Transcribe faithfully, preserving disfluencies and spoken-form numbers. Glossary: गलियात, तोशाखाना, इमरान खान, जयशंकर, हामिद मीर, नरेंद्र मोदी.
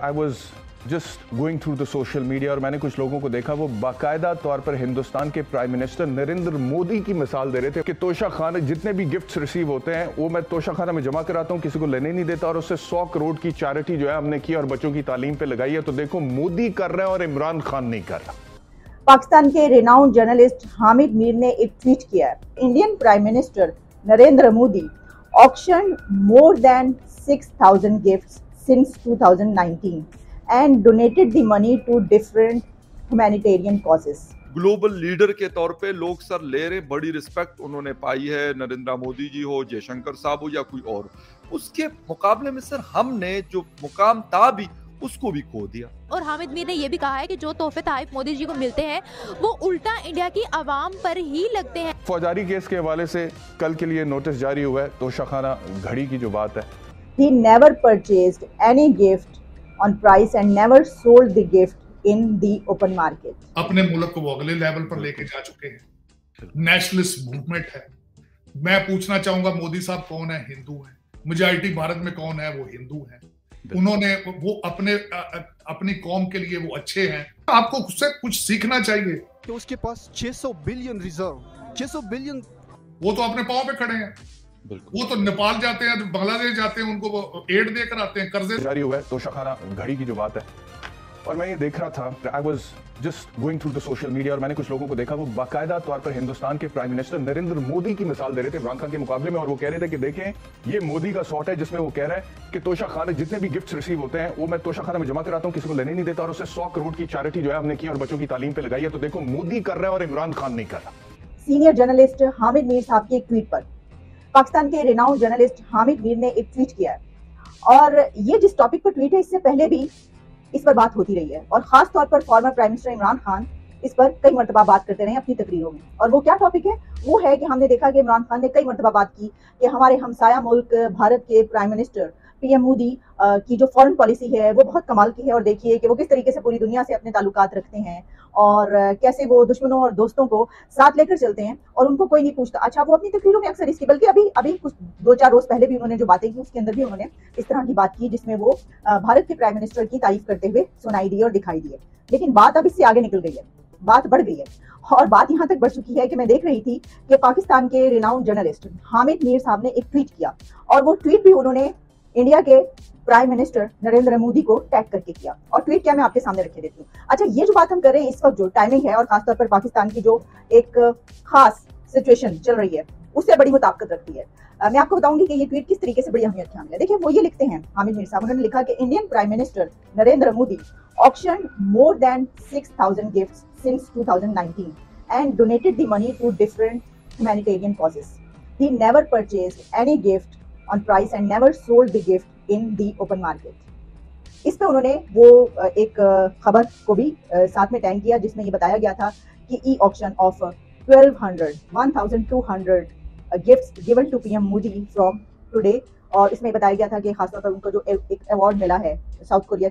I was just going through the social media और मैंने कुछ लोगों को देखा वो बाकायदा तौर पर हिंदुस्तान के प्राइम मिनिस्टर नरेंद्र मोदी की मिसाल दे रहे थे कि तोशाखाना जितने भी गिफ्ट्स रिसीव होते हैं वो मैं तोशाखाना में जमा कराता हूँ, किसी को लेने नहीं देता और उससे सौ करोड़ की चैरिटी जो है हमने की और बच्चों की तालीम पे लगाई है। तो देखो मोदी कर रहे हैं और इमरान खान नहीं कर रहा। पाकिस्तान के रिनाउंड जर्नलिस्ट हामिद मीर ने एक ट्वीट किया, Indian prime minister नरेंद्र मोदी auction more than six thousand gift since two thousand nineteen and donated the money to different humanitarian causes। Global leader के तौर पे लोग सर ले रहे, बड़ी रिस्पेक्ट उन्होंने पाई है, नरेंद्र मोदी जी हो, जयशंकर साहब हो या कोई और। उसके मुकाबले में सर हमने जो मुकाम था भी उसको भी खो दिया। और हामिद मीर ने ये भी कहा है कि जो तोहफे ताइफ मोदी जी को मिलते हैं वो उल्टा इंडिया की आवाम पर ही लगते हैं। फौजारी केस के हवाले से कल के लिए नोटिस जारी हुआ है। तोशाखाना घड़ी की जो बात है, He never purchased any gift on price and never sold the gift in the open market। अपने मुल्क को वो अगले लेवल पर लेके जा चुके हैं, नेशनलिस्ट मूवमेंट है। मैं पूछना चाहूंगा मोदी साहब कौन है? हिंदू है। मेजॉरिटी भारत में कौन है? वो हिंदू है। उन्होंने वो अपने अपनी कौम के लिए वो अच्छे हैं। आपको उससे कुछ सीखना चाहिए कि उसके पास छह सौ बिलियन रिजर्व, छह सौ बिलियन। वो तो अपने पाँव पे खड़े हैं, वो तो नेपाल जाते हैं, बांग्लादेश जाते हैं, उनको एड देकर आते हैं, कर्जे जारी हुआ है। तोशाखाना घड़ी की जो बात है, और मैं ये देख रहा था, I was just going through the social media और मैंने कुछ लोगों को देखा वो बाकायदा तौर पर हिंदुस्तान के प्राइम मिनिस्टर नरेंद्र मोदी की मिसाल दे रहे थे इमरान खान के मुकाबले में। और वो कह रहे थे कि देखें ये मोदी का शॉट है जिसमें वो कह रहा है कि तोशाखाना जितने भी गिफ्ट्स रिसीव होते हैं वो मैं तोशाखाना में जमा कराता हूँ, किसी को लेने नहीं देता और उससे सौ करोड़ की चैरिटी जो है हमने की और बच्चों की तालीम पे लगाई है। तो देखो मोदी कर रहा है और इमरान खान नहीं कर रहा। सीनियर जर्नलिस्ट हामिद मीर साहब के ट्वीट पर पाकिस्तान के रेनाउंड जर्नलिस्ट हामिद मीर ने एक ट्वीट किया है और ये जिस टॉपिक पर ट्वीट है इससे पहले भी इस पर बात होती रही है और खास तौर पर former prime minister इमरान खान इस पर कई मरतबा बात करते रहे अपनी तकरीरों में। और वो क्या टॉपिक है? वो है कि हमने देखा कि इमरान खान ने कई मरतबा बात की कि हमारे हमसाया मुल्क भारत के प्राइम मिनिस्टर पीएम मोदी की जो फॉरेन पॉलिसी है वो बहुत कमाल की है और देखिए कि वो किस तरीके से पूरी दुनिया से अपने ताल्लुकात रखते हैं और कैसे वो दुश्मनों और दोस्तों को साथ लेकर चलते हैं और उनको कोई नहीं पूछता। अच्छा, वो अपनी तकरीरों में अक्सर इसकी, बल्कि अभी अभी कुछ दो चार रोज पहले भी उन्होंने जो बातें की उसके अंदर भी उन्होंने इस तरह की बात की जिसमें वो भारत के प्राइम मिनिस्टर की तारीफ करते हुए सुनाई दी और दिखाई दी। लेकिन बात अब इससे आगे निकल गई है, बात बढ़ गई है और बात यहाँ तक बढ़ चुकी है कि मैं देख रही थी कि पाकिस्तान के रिनाउंड जर्नलिस्ट हामिद मीर साहब ने एक ट्वीट किया और वो ट्वीट भी उन्होंने इंडिया के प्राइम मिनिस्टर नरेंद्र मोदी को टैग करके किया और ट्वीट क्या मैं आपके सामने रखे देती हूँ। अच्छा, ये जो बात हम कर रहे हैं इस वक्त जो टाइमिंग है और खासतौर पर पाकिस्तान की जो एक खास सिचुएशन चल रही है उससे बड़ी मुताबिकत रखती है। आ, मैं आपको बताऊंगी कि ये ट्वीट किस तरीके से बड़ी अहमियत की हामिल है। देखिए वो ये लिखते हैं हामिद मीर साहब, उन्होंने लिखा कि Indian prime minister नरेंद्र मोदी auctioned more than six thousand gift since two thousand nineteen and donated the money to different humanitarian causes. He never purchase any gift on price and never sold the gift in the open market। इस पे उन्होंने वो एक खबर को भी साथ में टैग किया जिसमें ये बताया गया था कि ई ऑक्शन ऑफ बारह सौ, बारह सौ gifts given to PM Modi from today और इसमें बताया गया था कि खासतौर पर उनको जो एक अवार्ड मिला है साउथ कोरिया